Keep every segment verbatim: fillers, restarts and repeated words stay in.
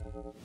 You are a hero! Hey,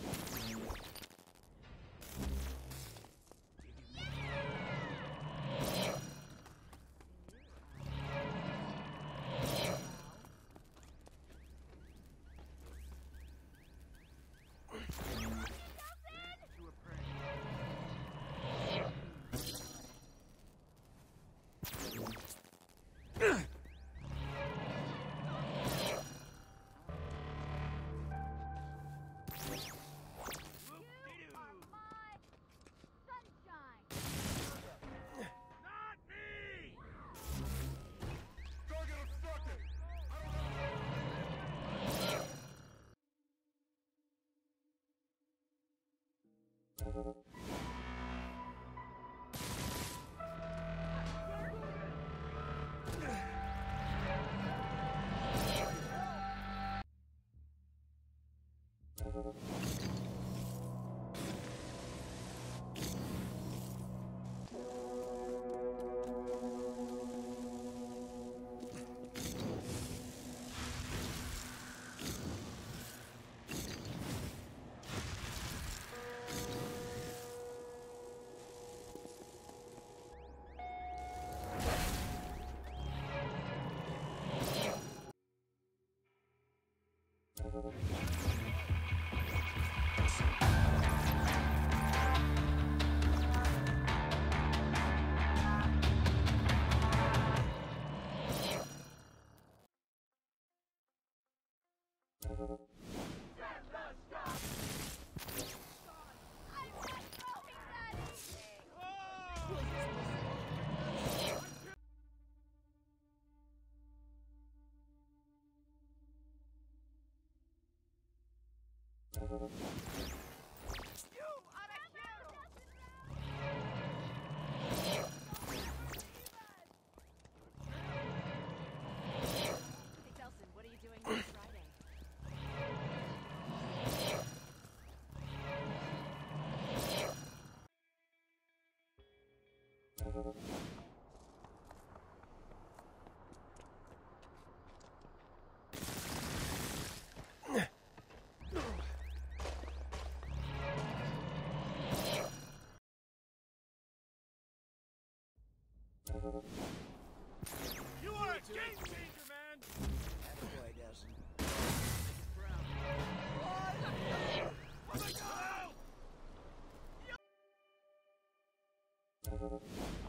Delson, what are you doing next Friday? You are a game changer, man! That's the way, Delson. Oh my God!